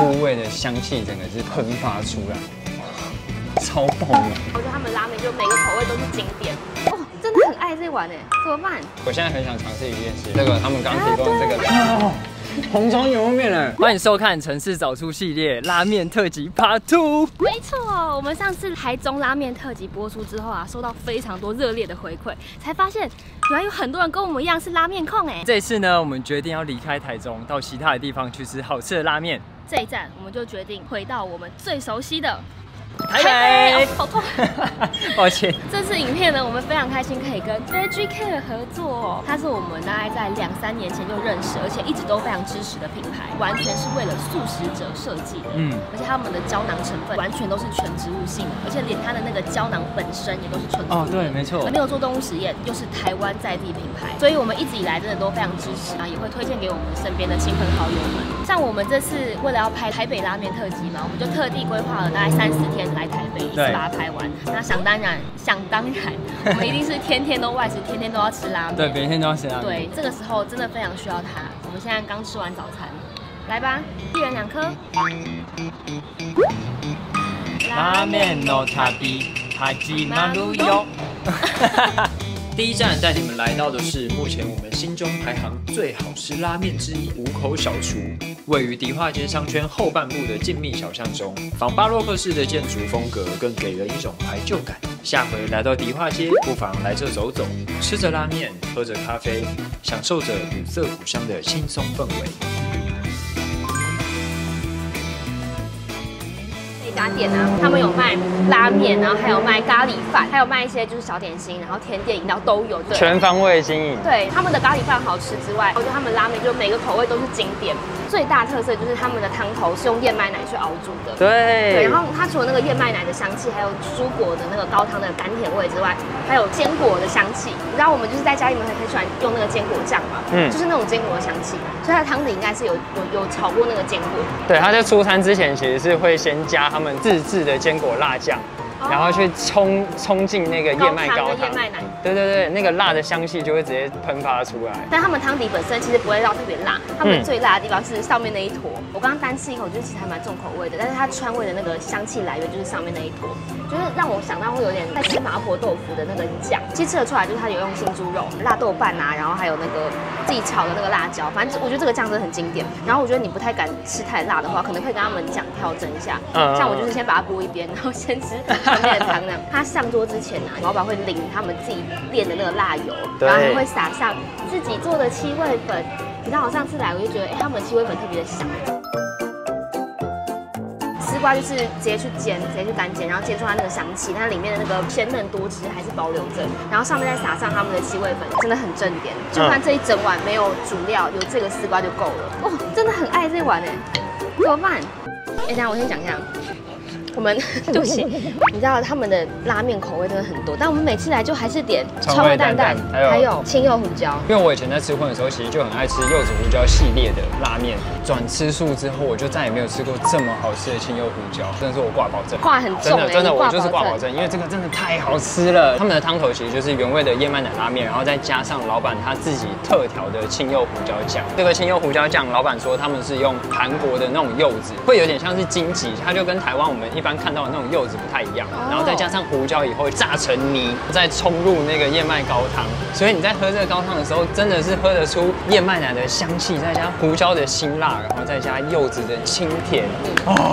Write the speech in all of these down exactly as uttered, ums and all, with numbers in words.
锅味的香气整个是喷发出来，超爆了！我觉得他们拉面就每个口味都是经典，哦，真的很爱这碗哎，怎么办？我现在很想尝试一件事，这个他们刚提供这个、啊、红烧牛肉面哎，欢迎收看《城市早出》系列拉面特辑 part two。没错，我们上次台中拉面特辑播出之后啊，收到非常多热烈的回馈，才发现。 原来有很多人跟我们一样是拉面控哎！这次呢，我们决定要离开台中，到其他的地方去吃好吃的拉面。这一站，我们就决定回到我们最熟悉的台北。好痛！抱歉。这次影片呢，我们非常开心可以跟 VeggieCare 合作哦。它是我们大概在两三年前就认识，而且一直都非常支持的品牌，完全是为了素食者设计的。嗯。而且他们的胶囊成分完全都是全植物性，而且连它的那个胶囊本身也都是纯。哦，对，没错。没有做动物实验，又是台湾在地品牌，所以我们一直以来真的都非常支持啊，也会推荐给我们身边的亲朋好友们。像我们这次为了要拍台北拉面特辑嘛，我们就特地规划了大概三四天。 来台北一次把它拍完，那想当然，想当然，我们一定是天天都外食，天天都要吃拉面。对，每天都要吃拉面。对，这个时候真的非常需要它。我们现在刚吃完早餐，来吧，一人两颗。拉面の旅、始まるよ。第一站带你们来到的是目前我们心中排行最好吃拉面之一——五口小厨。 位于迪化街商圈后半部的静谧小巷中，仿巴洛克式的建筑风格更给人一种怀旧感。下回来到迪化街，不妨来这走走，吃着拉面，喝着咖啡，享受着古色古香的轻松氛围。这家店呢、啊，他们有卖拉面，然后还有卖咖喱饭，还有卖一些就是小点心，然后甜点饮料都有，全方位经营。对，他们的咖喱饭好吃之外，我觉得他们拉面就每个口味都是经典。 最大特色就是他们的汤头是用燕麦奶去熬煮的， 对, 对，然后它除了那个燕麦奶的香气，还有蔬果的那个高汤的甘甜味之外，还有坚果的香气。你知道我们就是在家里面很很喜欢用那个坚果酱嘛，嗯，就是那种坚果的香气，所以它的汤底应该是有有有炒过那个坚果。对，它在出餐之前其实是会先加他们自制的坚果辣酱。 然后去冲冲进那个燕麦高汤，对对对，那个辣的香气就会直接喷发出来。但他们汤底本身其实不会到特别辣，他们最辣的地方是上面那一坨。嗯、我刚刚单吃一口，就是其实还蛮重口味的，但是它川味的那个香气来源就是上面那一坨，就是让我想到会有点在吃麻婆豆腐的那个酱。其实吃得出来，就是它有用新猪肉、辣豆瓣啊，然后还有那个自己炒的那个辣椒，反正我觉得这个酱真的很经典。然后我觉得你不太敢吃太辣的话，可能可以跟他们讲调整一下。嗯、像我就是先把它拨一边，然后先吃。面的汤呢？他上桌之前呢、啊，老板会淋他们自己炼的那个辣油，然后还会撒上自己做的七味粉。你知道我上次来，我就觉得，哎、欸，他们的七味粉特别的香。丝瓜就是直接去煎，直接去干煎，然后煎出它那个香气，它里面的那个鲜嫩多汁还是保留着，然后上面再撒上他们的七味粉，真的很正点。就算这一整碗没有主料，有这个丝瓜就够了。哦，真的很爱这碗哎，怎么办？哎、欸，等一下我先讲一下。 我们对不起，你知道他们的拉面口味真的很多，但我们每次来就还是点川味蛋蛋，还有青柚胡椒。因为我以前在吃荤的时候，其实就很爱吃柚子胡椒系列的拉面。转吃素之后，我就再也没有吃过这么好吃的青柚胡椒，真的是我挂保证。挂很重哎，真的，我就是挂保证，因为这个真的太好吃了。他们的汤头其实就是原味的燕麦奶拉面，然后再加上老板他自己特调的青柚胡椒酱。这个青柚胡椒酱，老板说他们是用韩国的那种柚子，会有点像是荆棘，它就跟台湾我们一。 一般看到的那种柚子不太一样，然后再加上胡椒以后炸成泥，再冲入那个燕麦高汤，所以你在喝这个高汤的时候，真的是喝得出燕麦奶的香气，再加胡椒的辛辣，然后再加柚子的清甜。哦，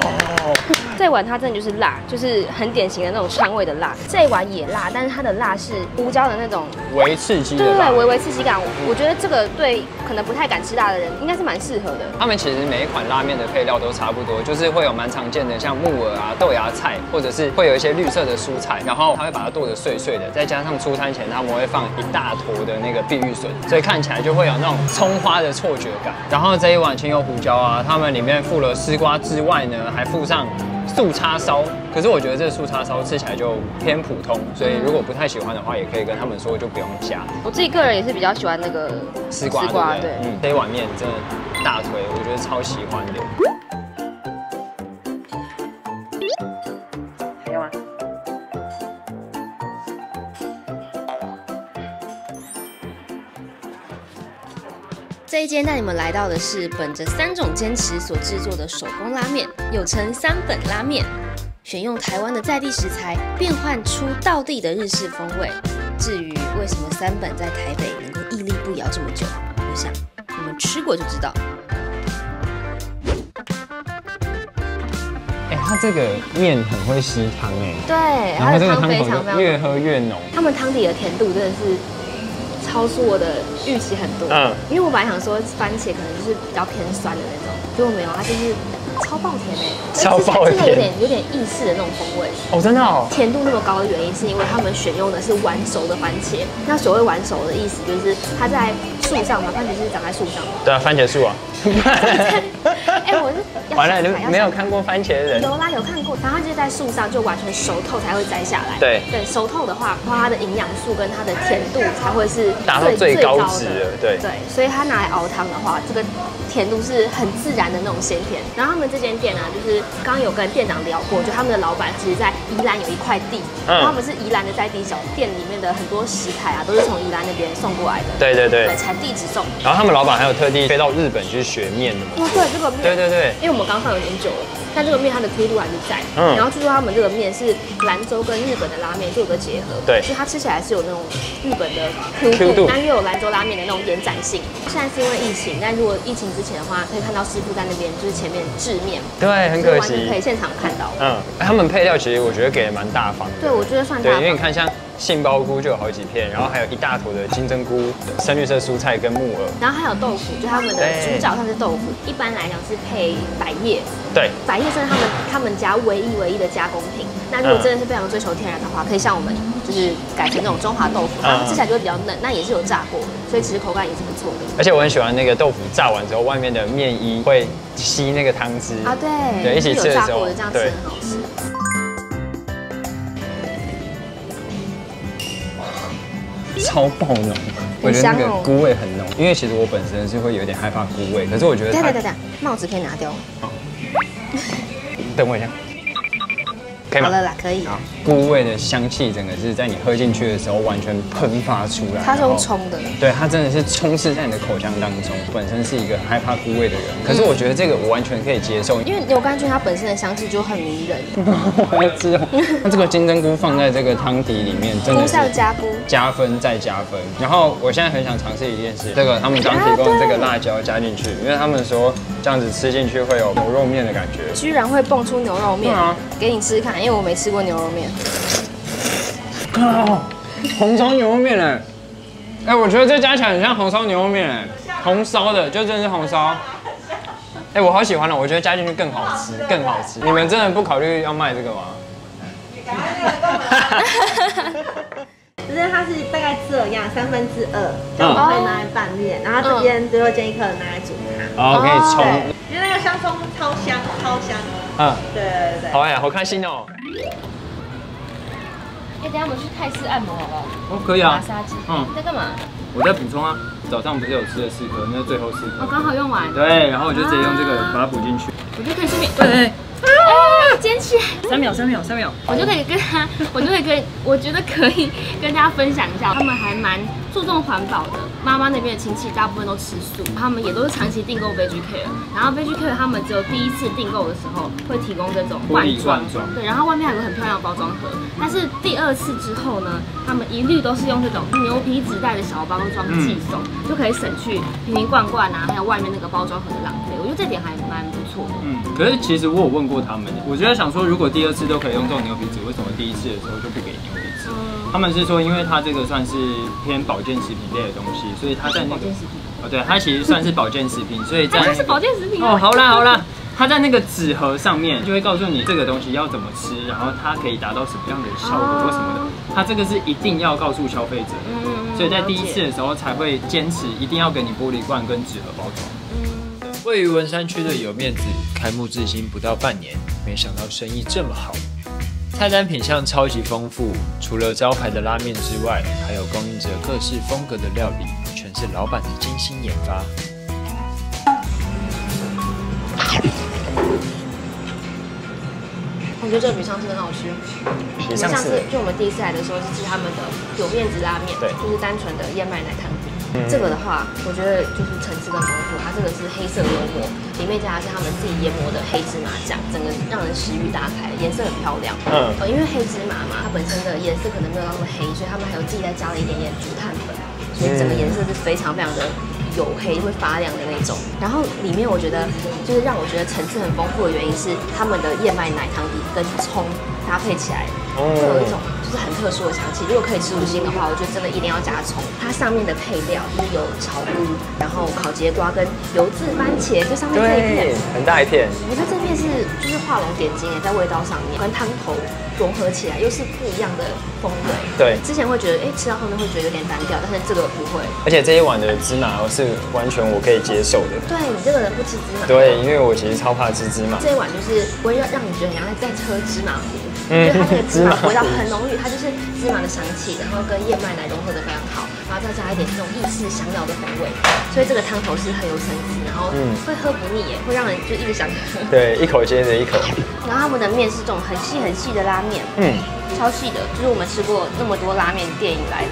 这碗它真的就是辣，就是很典型的那种川味的辣。这碗也辣，但是它的辣是胡椒的那种微刺激的辣，对对对，微微刺激感。我觉得这个对可能不太敢吃辣的人，应该是蛮适合的。他们其实每一款拉面的配料都差不多，就是会有蛮常见的像木耳啊。 豆芽菜，或者是会有一些绿色的蔬菜，然后它会把它剁得碎碎的，再加上出餐前他们会放一大坨的那个碧玉笋，所以看起来就会有那种葱花的错觉感。然后这一碗青柚胡椒啊，他们里面附了丝瓜之外呢，还附上素叉烧。可是我觉得这素叉烧吃起来就偏普通，所以如果不太喜欢的话，也可以跟他们说就不用加。我自己个人也是比较喜欢那个丝瓜，丝瓜对，嗯，这一碗面真的大推，我觉得超喜欢的。这一间带你们来到的是本着三种坚持所制作的手工拉面，又称三本拉面，选用台湾的在地食材，变换出道地的日式风味。至于为什么三本在台北能够屹立不摇这么久，我想你们吃过就知道。 它这个面很会吸汤哎，对，然后这个汤非常越喝越浓。他们汤底的甜度真的是超出我的预期很多，嗯，因为我本来想说番茄可能就是比较偏酸的那种，结果没有，它就是超爆甜哎，超爆甜，真的有点有点意式的那种风味哦，真的哦。甜度那么高的原因是因为他们选用的是完熟的番茄，那所谓完熟的意思就是它在树上嘛，番茄是长在树上嘛，对啊，番茄树啊。哎，我是。 完了，你没有看过番茄的人？有啦，有看过。然后它就是在树上，就完全熟透才会摘下来。对对，熟透的话，它的营养素跟它的甜度才会是达到最高值的。对对，所以它拿来熬汤的话，这个甜度是很自然的那种鲜甜。然后他们这间店啊，就是刚刚有跟店长聊过，就他们的老板其实在宜兰有一块地，嗯、然后他们是宜兰的在地小店里面的很多食材啊，都是从宜兰那边送过来的。对对对，产地直送。然后他们老板还有特地飞到日本去学面的嘛？哦，对，这个面。对对对，因为我们。 我刚放有点久了，但这个面它的 Q 度还是在。嗯，然后据说他们这个面是兰州跟日本的拉面做个结合，对，所以它吃起来是有那种日本的 Q 度，但又有兰州拉面的那种延展性。现在是因为疫情，但如果疫情之前的话，可以看到师傅在那边就是前面制面，对，很可惜，可以现场看到。嗯，他们配料其实我觉得给的蛮大方的，对，我觉得算大方。对，因为你看像。 杏鲍菇就有好几片，然后还有一大坨的金针菇、深绿色蔬菜跟木耳，然后还有豆腐，就他们的主角算是豆腐，一般来讲是配百叶，对，百叶算是他们他们家唯一唯一的加工品。那如果真的是非常追求天然的话，可以像我们就是改成那种中华豆腐，然后吃起来就会比较嫩，那也是有炸过，所以其实口感也是不错的。而且我很喜欢那个豆腐炸完之后，外面的面衣会吸那个汤汁啊，对，对，一起吃的时候，这样吃很好吃。 超爆浓，我觉得那个菇味很浓，因为其实我本身是会有点害怕菇味，可是我觉得……等等等等，帽子可以拿掉。好，等我一下，可以吗？好了啦，可以。菇味的香气整个是在你喝进去的时候完全喷发出来，它是用冲的，对，它真的是充斥在你的口腔当中。本身是一个害怕菇味的人，可是我觉得这个我完全可以接受，因为牛肝菌它本身的香气就很迷人。我要知道，那这个金针菇放在这个汤底里面，真的是加菇。 加分再加分，然后我现在很想尝试一件事，这个他们刚提供这个辣椒加进去，因为他们说这样子吃进去会有牛肉面的感觉，居然会蹦出牛肉面，啊、给你吃吃看，因为我没吃过牛肉面。靠，红烧牛肉面哎，哎，我觉得这加起来很像红烧牛肉面哎，红烧的就真的是红烧。 哎，我好喜欢了，我觉得加进去更好吃，更好吃。你们真的不考虑要卖这个吗？就是它是大概这样三分之二，就我会拿来拌面，然后这边最后煎一颗拿来煮它。哦，可以冲。因为那个香葱超香，超香。嗯，对对对。好哎，好开心哦。哎，等下我们去泰式按摩好不好？哦，可以啊。马杀鸡。嗯。你在干嘛？我在补充啊。早上不是有吃了四颗，那最后四颗。我刚好用完。对，然后我就直接用这个把它补进去。我就可以顺便。对。 捡起来，三秒，三秒，三秒，我就可以跟他，我就可以跟，我觉得可以跟大家分享一下，他们还蛮注重环保的。妈妈那边的亲戚大部分都吃素，他们也都是长期订购 VeggieCare， 然后 VeggieCare 他们只有第一次订购的时候会提供这种罐装，对，然后外面还有个很漂亮的包装盒。但是第二次之后呢，他们一律都是用这种牛皮纸袋的小包装寄送，嗯、就可以省去瓶瓶罐罐啊，还有外面那个包装盒的浪费。我觉得这点还蛮不错的。嗯，可是其实我有问过他们，我觉得。 我在想说，如果第二次都可以用这种牛皮纸，为什么第一次的时候就不给牛皮纸？他们是说，因为它这个算是偏保健食品类的东西，所以它在那个哦，对，它其实算是保健食品，所以在它是保健食品哦。好啦好啦，它在那个纸盒上面就会告诉你这个东西要怎么吃，然后它可以达到什么样的效果或什么的。它这个是一定要告诉消费者，所以在第一次的时候才会坚持一定要给你玻璃罐跟纸盒包装。位于文山区的有面子开幕至今不到半年。 没想到生意这么好，菜单品项超级丰富，除了招牌的拉面之外，还有供应着各式风格的料理，全是老板的精心研发。我觉得这个比上次很好吃。比上次就我们第一次来的时候是吃他们的有面子拉面，对，就是单纯的燕麦奶汤底。嗯、这个的话，我觉得就是层次更丰富。它这个是黑色幽默，里面加的是他们自己研磨的黑芝麻酱，整个让人食欲大开，颜色很漂亮。嗯、哦，因为黑芝麻嘛，它本身的颜色可能没有那么黑，所以他们还有自己再加了一点点竹炭粉，所以整个颜色是非常非常的。 黝黑会发亮的那种，然后里面我觉得就是让我觉得层次很丰富的原因是他们的燕麦奶糖底跟葱搭配起来，会有一种就是很特殊的香气。如果可以吃五星的话，我觉得真的一定要加葱。它上面的配料就是有草菇，然后烤节瓜跟油渍番茄，就上面这一片很大一片。我觉得这片是就是画龙点睛在味道上面，跟汤头融合起来又是不一样的风味。对，之前会觉得哎、欸、吃到后面会觉得有点单调，但是这个不会。而且这一碗的芝麻是。 是完全我可以接受的。对你这个人不吃芝麻。对，因为我其实超怕吃芝麻。这一碗就是不会让让你觉得你要在喝芝麻糊，嗯、因为它那个芝麻味道很浓郁，它就是芝麻的香气，然后跟燕麦奶融合的非常好，然后再加一点这种意式香料的风味，所以这个汤头是很有层次，然后会喝不腻耶，会让人就一直想喝。对，一口接着一口。然后他们的面是这种很细很细的拉面，嗯，超细的，就是我们吃过那么多拉面店以来。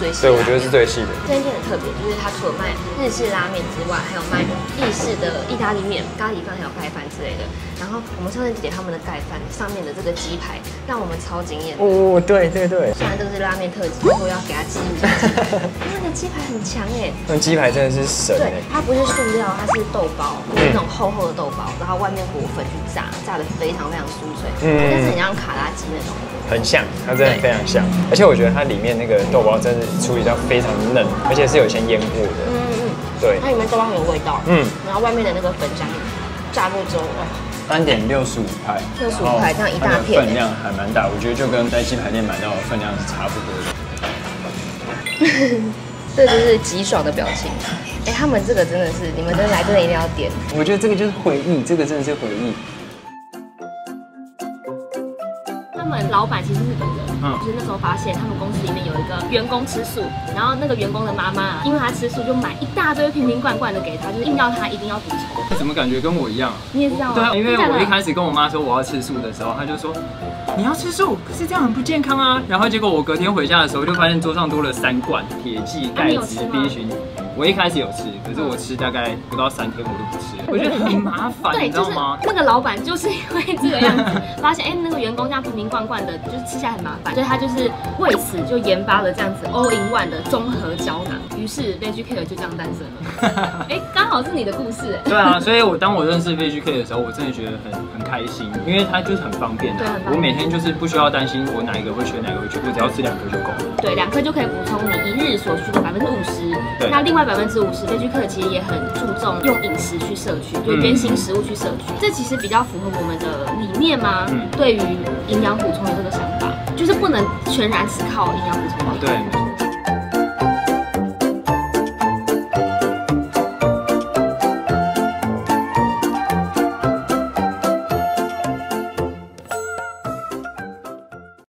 最细对，我觉得是最细的。这间店很特别，就是它除了卖日式拉面之外，还有卖意式的意大利面、咖喱饭还有盖饭之类的。然后我们上次点他们的盖饭，上面的这个鸡排让我们超惊艳。哦，对对对。虽然这个是拉面特辑，我要给它记录。那个鸡排很强哎，那鸡排真的是神。对，它不是塑料，它是豆包，那种厚厚的豆包，然后外面裹粉去炸，炸得非常非常酥脆，嗯，但是很像卡拉鸡那种。 很像，它真的非常像，而且我觉得它里面那个豆包真的处理到非常嫩，而且是有先腌过的。嗯嗯，对，它里面豆包很有味道。嗯，然后外面的那个粉浆炸过之后，三点六十五块，六十五块这样一大片，分量还蛮大，我觉得就跟在鸡排店买到的分量是差不多的。这就是极爽的表情。哎，他们这个真的是，你们真的来真的一定要点。我觉得这个就是回忆，这个真的是回忆。 老板其实是本人，嗯，就是那时候发现他们公司里面有一个员工吃素，然后那个员工的妈妈因为他吃素，就买一大堆瓶瓶罐罐的给他，就是硬要他一定要补充。怎么感觉跟我一样？你也知道吗？对啊，因为我一开始跟我妈说我要吃素的时候，她就说你要吃素，可是这样很不健康啊。然后结果我隔天回家的时候，就发现桌上多了三罐铁剂、钙质、B 群。我一开始有吃，可是我吃大概不到三天我就不吃了，我觉得很麻烦，你知道吗？那个老板就是因为这个样子，发现哎、欸、那个员工这样瓶瓶罐罐的。 就是吃下很麻烦，所以他就是为此就研发了这样子 all in one 的综合胶囊，于是 VeggieCare 就这样诞生了。哎、欸，刚好是你的故事哎、欸。对啊，所以我当我认识 VeggieCare 的时候，我真的觉得很很开心，因为它就是很方便的、啊。我每天就是不需要担心我哪一个会缺哪一个会缺，我只要吃两颗就够了。对，两颗就可以补充你一日所需的百分之五十。对。那另外百分之五十 ，VeggieCare 其实也很注重用饮食去摄取，就原型食物去摄取，嗯、这其实比较符合我们的理念嘛。嗯、对于营养补充。 这个想法就是不能全然只靠营养补充。对。